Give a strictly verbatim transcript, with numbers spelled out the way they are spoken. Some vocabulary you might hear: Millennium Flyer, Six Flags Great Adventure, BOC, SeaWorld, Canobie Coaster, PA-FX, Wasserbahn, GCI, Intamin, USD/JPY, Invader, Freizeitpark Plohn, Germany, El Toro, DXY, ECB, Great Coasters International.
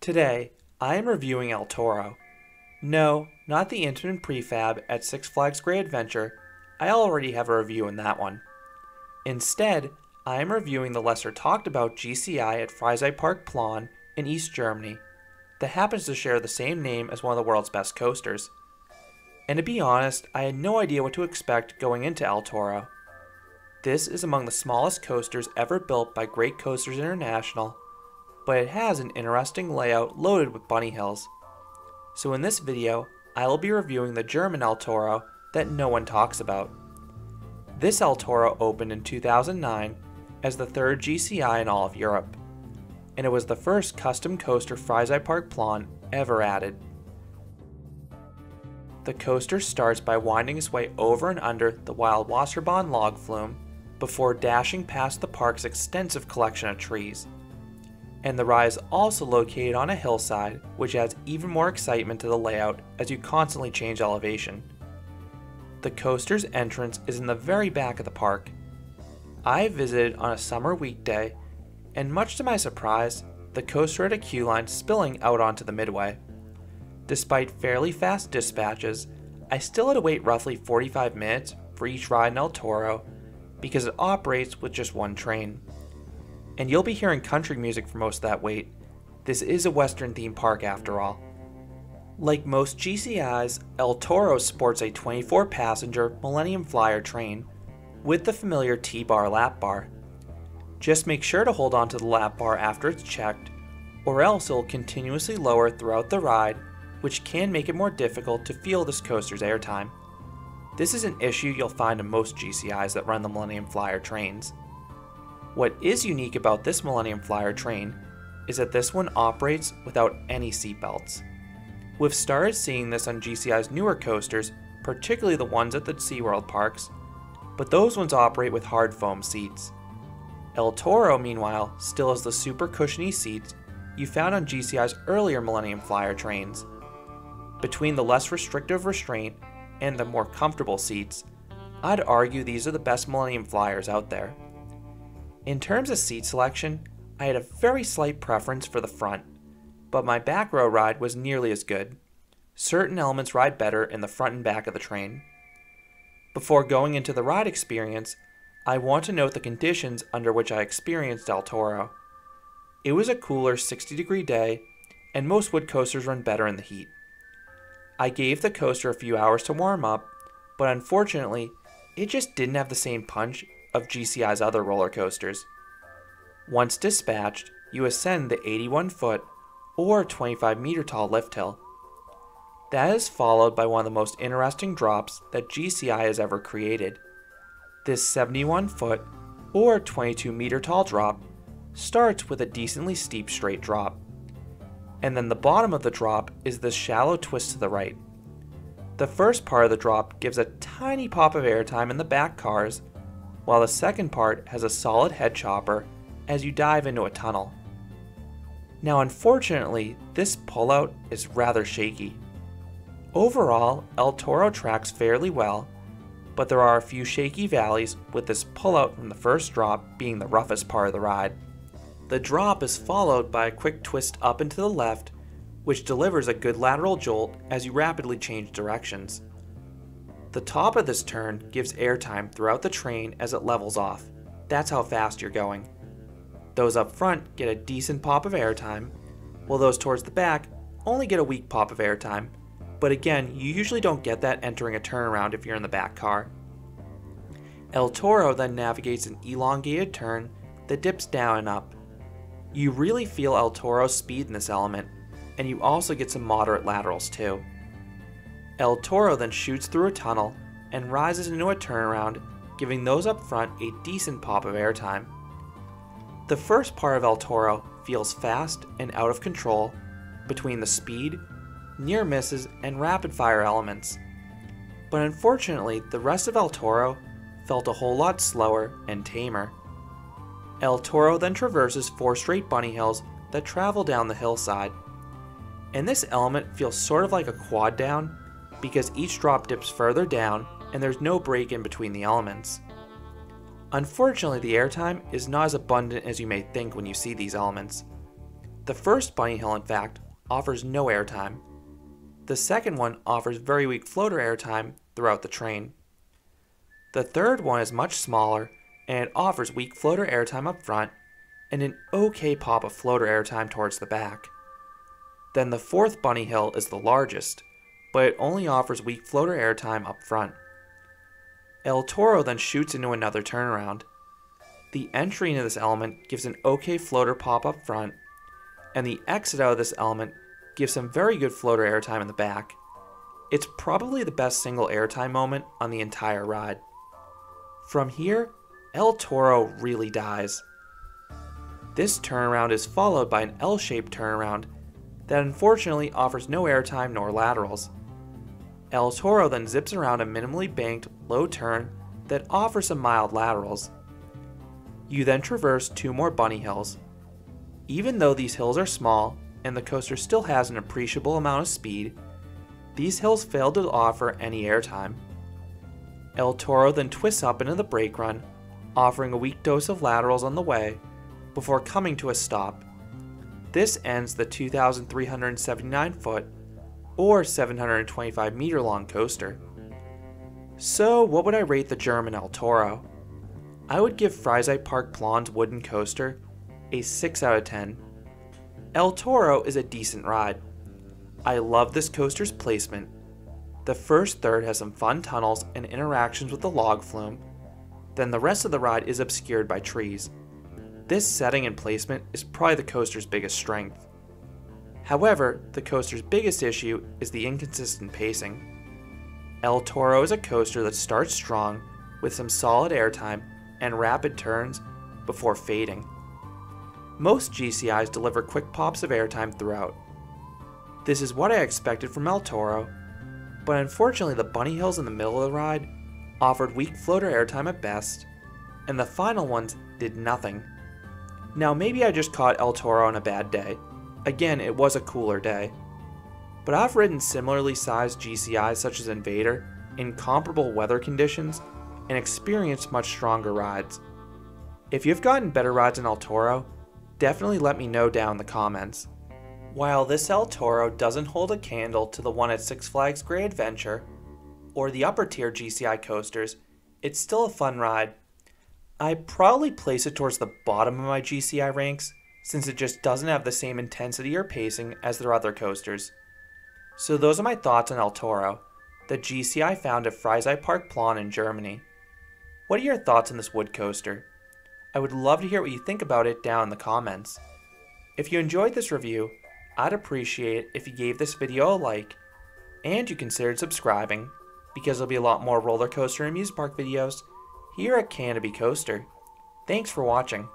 Today, I am reviewing El Toro. No, not the Intamin prefab at Six Flags Great Adventure. I already have a review in that one. Instead, I am reviewing the lesser talked about G C I at Freizeitpark Plohn in East Germany that happens to share the same name as one of the world's best coasters. And to be honest, I had no idea what to expect going into El Toro. This is among the smallest coasters ever built by Great Coasters International, but it has an interesting layout loaded with bunny hills. So in this video, I will be reviewing the German El Toro that no one talks about. This El Toro opened in two thousand nine as the third G C I in all of Europe, and it was the first custom coaster Freizeitpark Plohn ever added. The coaster starts by winding its way over and under the wild Wasserbahn log flume before dashing past the park's extensive collection of trees. And the ride is also located on a hillside, which adds even more excitement to the layout as you constantly change elevation. The coaster's entrance is in the very back of the park. I visited on a summer weekday, and much to my surprise, the coaster had a queue line spilling out onto the midway. Despite fairly fast dispatches, I still had to wait roughly forty-five minutes for each ride in El Toro because it operates with just one train. And you'll be hearing country music for most of that wait. This is a Western theme park after all. Like most G C Is, El Toro sports a twenty-four passenger Millennium Flyer train with the familiar T-bar lap bar. Just make sure to hold on to the lap bar after it's checked, or else it'll continuously lower throughout the ride, which can make it more difficult to feel this coaster's airtime. This is an issue you'll find in most G C Is that run the Millennium Flyer trains. What is unique about this Millennium Flyer train is that this one operates without any seatbelts. We've started seeing this on G C I's newer coasters, particularly the ones at the SeaWorld parks, but those ones operate with hard foam seats. El Toro, meanwhile, still has the super cushiony seats you found on G C I's earlier Millennium Flyer trains. Between the less restrictive restraint and the more comfortable seats, I'd argue these are the best Millennium Flyers out there. In terms of seat selection, I had a very slight preference for the front, but my back row ride was nearly as good. Certain elements ride better in the front and back of the train. Before going into the ride experience, I want to note the conditions under which I experienced El Toro. It was a cooler sixty degree day, and most wood coasters run better in the heat. I gave the coaster a few hours to warm up, but unfortunately, it just didn't have the same punch of G C I's other roller coasters. Once dispatched, you ascend the eighty-one foot or twenty-five meter tall lift hill. That is followed by one of the most interesting drops that G C I has ever created. This seventy-one foot or twenty-two meter tall drop starts with a decently steep straight drop. And then the bottom of the drop is this shallow twist to the right. The first part of the drop gives a tiny pop of airtime in the back cars, while the second part has a solid head chopper as you dive into a tunnel. Now unfortunately, this pullout is rather shaky. Overall, El Toro tracks fairly well, but there are a few shaky valleys, with this pullout from the first drop being the roughest part of the ride. The drop is followed by a quick twist up and to the left, which delivers a good lateral jolt as you rapidly change directions. The top of this turn gives airtime throughout the train as it levels off. That's how fast you're going. Those up front get a decent pop of airtime, while those towards the back only get a weak pop of airtime, but again, you usually don't get that entering a turnaround if you're in the back car. El Toro then navigates an elongated turn that dips down and up. You really feel El Toro's speed in this element, and you also get some moderate laterals too. El Toro then shoots through a tunnel and rises into a turnaround, giving those up front a decent pop of airtime. The first part of El Toro feels fast and out of control between the speed, near misses, and rapid fire elements. But unfortunately, the rest of El Toro felt a whole lot slower and tamer. El Toro then traverses four straight bunny hills that travel down the hillside. And this element feels sort of like a quad down, because each drop dips further down and there's no break in between the elements. Unfortunately, the airtime is not as abundant as you may think when you see these elements. The first bunny hill, in fact, offers no airtime. The second one offers very weak floater airtime throughout the train. The third one is much smaller, and it offers weak floater airtime up front, and an okay pop of floater airtime towards the back. Then the fourth bunny hill is the largest, but it only offers weak floater airtime up front. El Toro then shoots into another turnaround. The entry into this element gives an okay floater pop up front, and the exit out of this element gives some very good floater airtime in the back. It's probably the best single airtime moment on the entire ride. From here, El Toro really dies. This turnaround is followed by an L-shaped turnaround that unfortunately offers no airtime nor laterals. El Toro then zips around a minimally banked low turn that offers some mild laterals. You then traverse two more bunny hills. Even though these hills are small and the coaster still has an appreciable amount of speed, these hills fail to offer any airtime. El Toro then twists up into the brake run, offering a weak dose of laterals on the way, before coming to a stop. This ends the two thousand three hundred seventy-nine foot, or seven hundred twenty-five meter long coaster. So what would I rate the German El Toro? I would give Freizeitpark Plohn's wooden coaster a six out of ten. El Toro is a decent ride. I love this coaster's placement. The first third has some fun tunnels and interactions with the log flume, then the rest of the ride is obscured by trees. This setting and placement is probably the coaster's biggest strength. However, the coaster's biggest issue is the inconsistent pacing. El Toro is a coaster that starts strong with some solid airtime and rapid turns before fading. Most G C Is deliver quick pops of airtime throughout. This is what I expected from El Toro, but unfortunately the bunny hills in the middle of the ride offered weak floater airtime at best, and the final ones did nothing. Now maybe I just caught El Toro on a bad day. Again, it was a cooler day. But I've ridden similarly sized G C Is such as Invader in comparable weather conditions and experienced much stronger rides. If you've gotten better rides in El Toro, definitely let me know down in the comments. While this El Toro doesn't hold a candle to the one at Six Flags Great Adventure, or the upper tier G C I coasters, it's still a fun ride. I probably place it towards the bottom of my G C I ranks, since it just doesn't have the same intensity or pacing as their other coasters. So those are my thoughts on El Toro, the G C I found at Freizeitpark Plohn in Germany. What are your thoughts on this wood coaster? I would love to hear what you think about it down in the comments. If you enjoyed this review, I'd appreciate it if you gave this video a like, and you considered subscribing, because there'll be a lot more roller coaster and music park videos here at Canobie Coaster. Thanks for watching.